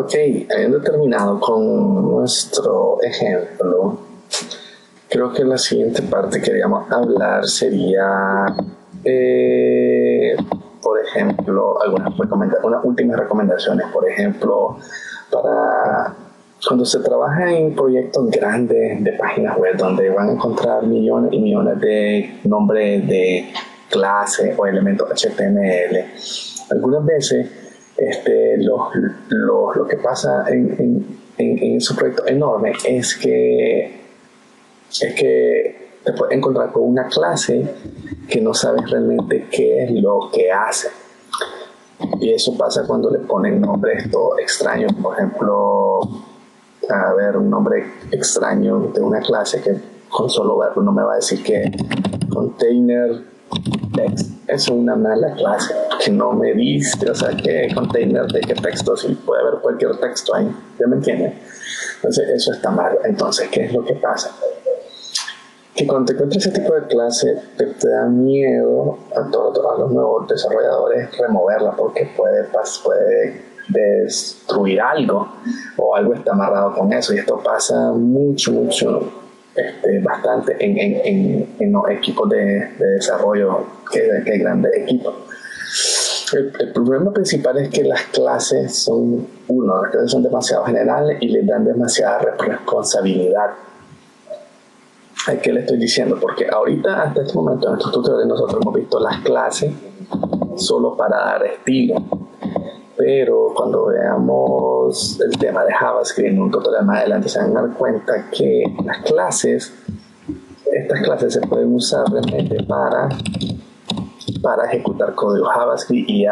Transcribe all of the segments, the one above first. Ok, habiendo terminado con nuestro ejemplo, creo que la siguiente parte que queríamos hablar sería, por ejemplo, unas últimas recomendaciones. Por ejemplo, para cuando se trabaja en proyectos grandes de páginas web donde van a encontrar millones y millones de nombres de clases o elementos HTML, algunas veces lo que pasa en esos proyectos enormes es que te puedes encontrar con una clase que no sabes realmente qué es lo que hace. Y eso pasa cuando le ponen nombres todo extraños. Por ejemplo, a ver, un nombre extraño de una clase que con solo verlo no me va a decir que container text es una mala clase, que no me dice, o sea, que container de qué texto, si puede haber cualquier texto ahí, ¿ya me entienden? Entonces eso está mal. Entonces, ¿qué es lo que pasa? Que cuando te encuentras ese tipo de clase, te da miedo a los nuevos desarrolladores removerla, porque puede destruir algo, o algo está amarrado con eso, y esto pasa bastante en los equipos de desarrollo, que hay grandes equipos. El problema principal es que las clases son demasiado generales y les dan demasiada responsabilidad. ¿A qué le estoy diciendo? Porque ahorita, hasta este momento, en estos tutoriales nosotros hemos visto las clases solo para dar estilo, pero cuando veamos el tema de JavaScript en un tutorial más adelante, se van a dar cuenta que estas clases se pueden usar realmente para ejecutar código JavaScript y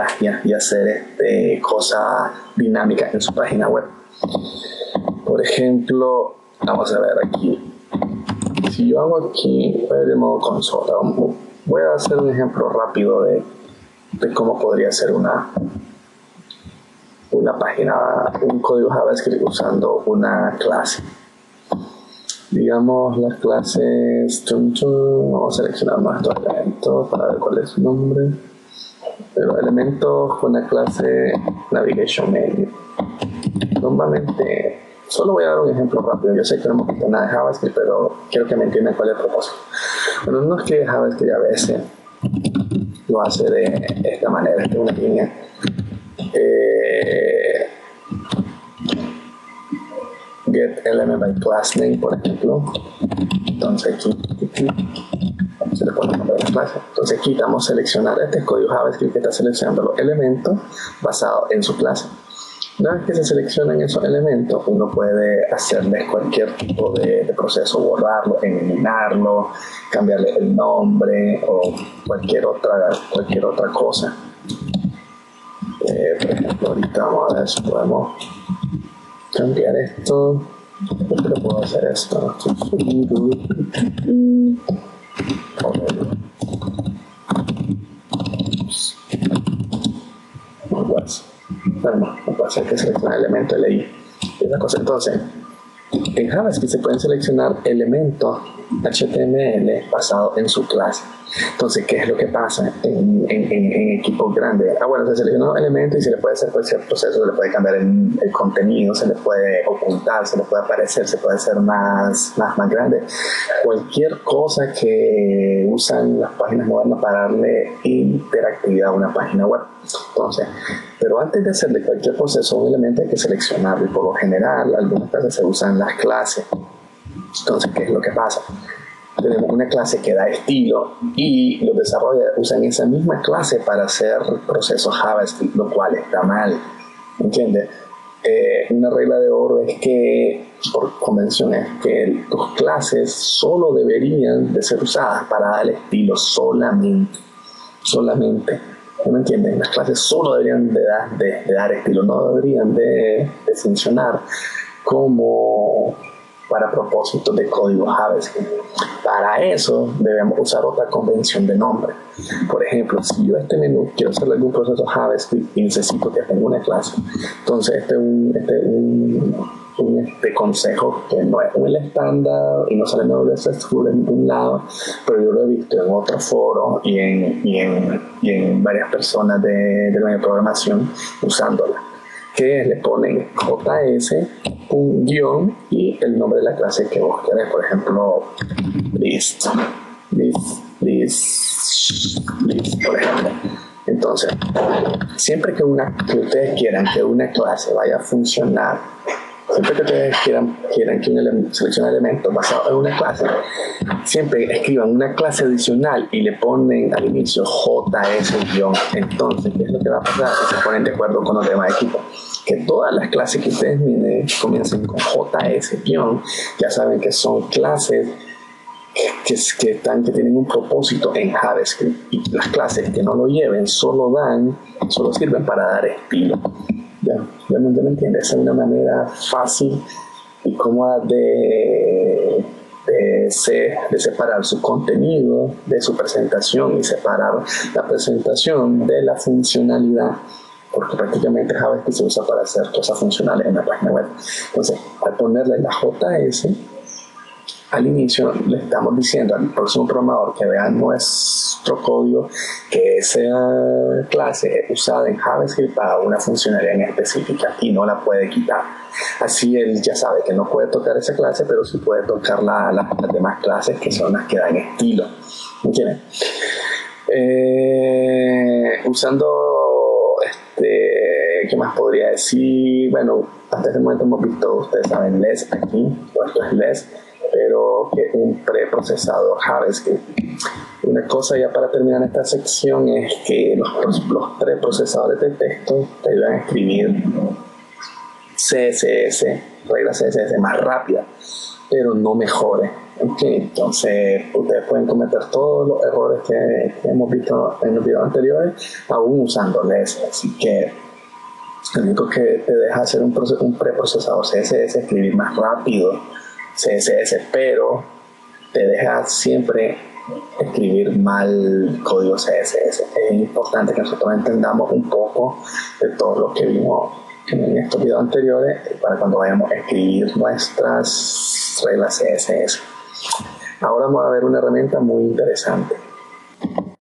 hacer cosas dinámicas en su página web. Por ejemplo, vamos a ver aquí. Si yo hago aquí, voy a ir de modo consola. Voy a hacer un ejemplo rápido de cómo podría ser una página, un código JavaScript usando una clase. Digamos la clase Structure. Vamos a seleccionar nuestro elemento para ver cuál es su nombre. Pero elementos con la clase Navigation Menu. Normalmente, solo voy a dar un ejemplo rápido. Yo sé que no hemos visto nada de JavaScript, pero quiero que me entiendan cuál es el propósito. Bueno, no escribe JavaScript, a veces lo hace de esta manera. Esta es una línea. Get element by class name, por ejemplo. Entonces aquí se le pone el nombre de la clase. Entonces aquí vamos a seleccionar este código JavaScript que está seleccionando los elementos basados en su clase. Una vez que se seleccionan esos elementos, uno puede hacerles cualquier tipo de proceso, borrarlo, eliminarlo, cambiarle el nombre o cualquier otra cosa. Por ejemplo, ahorita vamos a ver si podemos cambiar esto. Pero puedo hacer esto. Bueno, lo que pasa es que selecciona el elemento LI. Entonces, en JavaScript se pueden seleccionar elementos HTML basados en su clase. Entonces, ¿qué es lo que pasa en equipos grandes? Se selecciona un elemento y se le puede hacer cualquier proceso, se le puede cambiar el contenido, se le puede ocultar, se le puede aparecer, se puede hacer más grande. Cualquier cosa que usan las páginas modernas para darle interactividad a una página web. Entonces, pero antes de hacerle cualquier proceso a un elemento hay que seleccionarlo, y por lo general, algunas veces se usan las clases. Entonces, ¿qué es lo que pasa? Tenemos una clase que da estilo y los desarrolladores usan esa misma clase para hacer procesos JavaScript, lo cual está mal, ¿entiendes? Una regla de oro es que, por convención, es que tus clases solo deberían de ser usadas para dar estilo solamente. ¿Me entienden? Las clases solo deberían de dar estilo, no deberían de funcionar como para propósitos de código JavaScript. Para eso debemos usar otra convención de nombre. Por ejemplo, si yo a este menú quiero hacerle algún proceso JavaScript y necesito que tenga una clase, entonces este consejo que no es un estándar y no sale en WSS School en ningún lado, pero yo lo he visto en otros foros y en varias personas del área de programación usándola. que le ponen JS, un guión y el nombre de la clase que vos querés, por ejemplo, list, por ejemplo. Entonces, siempre que ustedes quieran que una clase vaya a funcionar, siempre que ustedes quieran que seleccione elementos basados en una clase, siempre escriban una clase adicional y le ponen al inicio JS-. Entonces, ¿qué es lo que va a pasar? Se ponen de acuerdo con los demás equipos. Que todas las clases que ustedes miren comiencen con JS-. Ya saben que son clases que tienen un propósito en JavaScript, y las clases que no lo lleven solo sirven para dar estilo. Ya me entiendes, es una manera fácil y cómoda de separar su contenido de su presentación y separar la presentación de la funcionalidad, porque prácticamente JavaScript se usa para hacer cosas funcionales en la página web. Entonces, al ponerle la JS al inicio, le estamos diciendo al próximo programador que vea nuestro código que esa clase es usada en JavaScript para una funcionalidad en específica y no la puede quitar. Así él ya sabe que no puede tocar esa clase, pero sí puede tocar las demás clases, que son las que dan estilo. ¿Entienden? Usando ¿qué más podría decir? Bueno, hasta este momento hemos visto, ustedes saben, less aquí, esto es less, pero que un preprocesador JavaScript. Una cosa ya para terminar esta sección es que los preprocesadores de texto te ayudan a escribir CSS, reglas CSS más rápida, pero no mejores. Okay, entonces ustedes pueden cometer todos los errores que hemos visto en los videos anteriores aún usándoles, así que lo único que te deja hacer un preprocesador CSS es escribir más rápido CSS, pero te deja siempre escribir mal código CSS. Es importante que nosotros entendamos un poco de todo lo que vimos en estos videos anteriores para cuando vayamos a escribir nuestras reglas CSS. Ahora vamos a ver una herramienta muy interesante